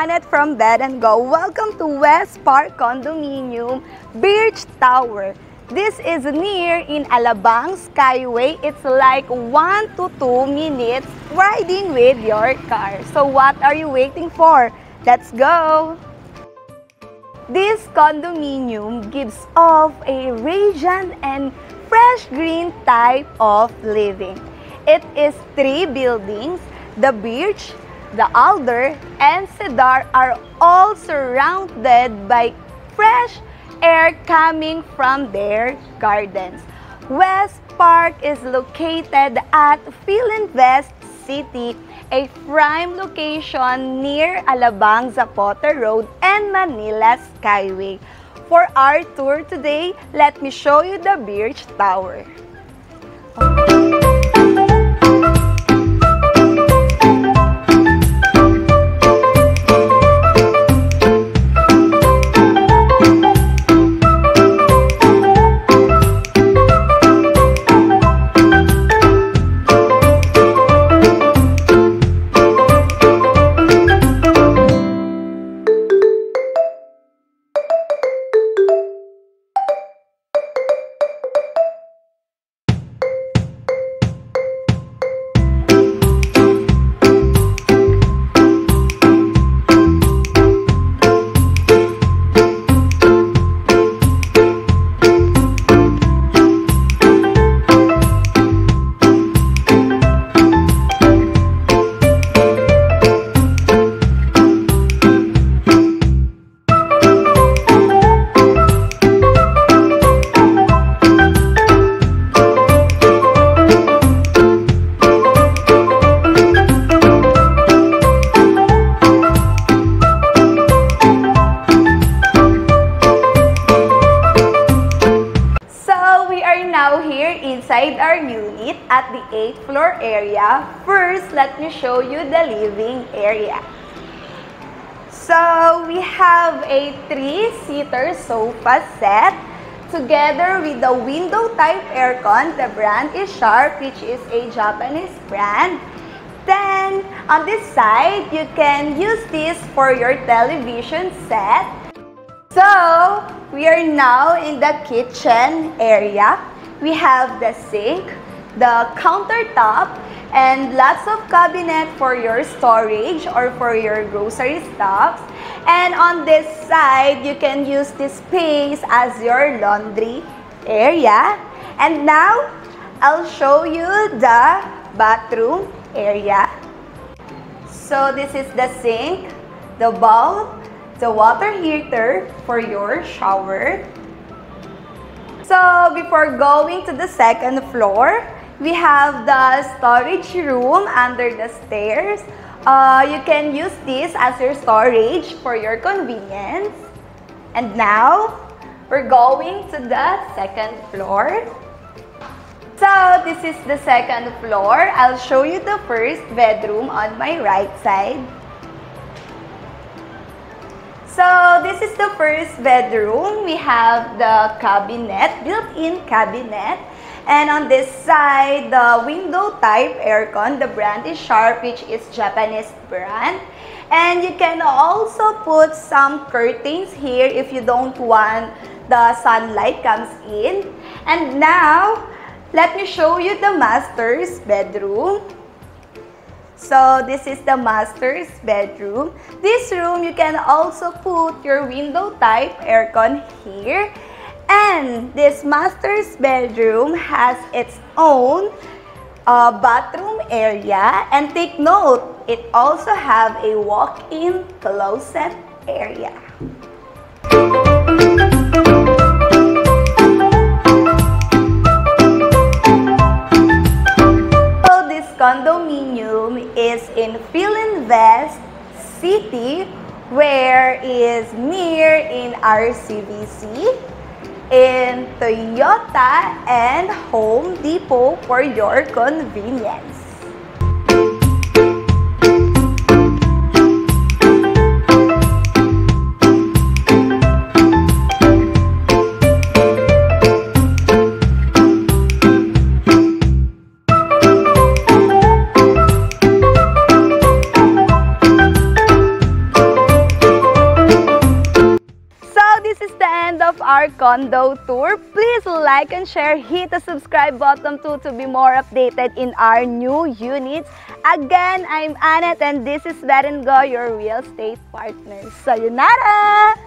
Annette from Bed and Go. Welcome to West Park Condominium, Birch Tower. This is near in Alabang Skyway. It's like 1 to 2 minutes riding with your car. So what are you waiting for? Let's go! This condominium gives off a radiant and fresh green type of living. It is 3 buildings. The Birch, the Alder, and Cedar are all surrounded by fresh air coming from their gardens. West Park is located at Filinvest City, a prime location near Alabang-Zapote Road and Manila Skyway. For our tour today, let me show you the Birch Tower. Inside our unit at the 8th floor area, first let me show you the living area. So we have a 3-seater sofa set together with the window type aircon. The brand is Sharp, which is a Japanese brand. Then on this side, you can use this for your television set. So we are now in the kitchen area. We have the sink, the countertop, and lots of cabinet for your storage or for your grocery stuffs. And on this side, you can use this space as your laundry area. And now, I'll show you the bathroom area. So this is the sink, the bowl, the water heater for your shower. So before going to the 2nd floor, we have the storage room under the stairs. You can use this as your storage for your convenience. And now, we're going to the 2nd floor. So this is the 2nd floor. I'll show you the 1st bedroom on my right side. So this is the 1st bedroom. We have the cabinet, built-in cabinet. And on this side, the window type aircon. The brand is Sharp, which is Japanese brand. And you can also put some curtains here if you don't want the sunlight comes in. And now, let me show you the master's bedroom. So this is the master's bedroom. This room, you can also put your window type aircon here. And this master's bedroom has its own bathroom area. And take note, it also has a walk-in closet area. Condominium is in Filinvest City, where is near in RCBC, in Toyota and Home Depot for your convenience. Park condo tour. Please like and share, hit the subscribe button too to be more updated in our new units. Again, I'm Annette and this is Bed and Go, your real estate partner. Sayonara!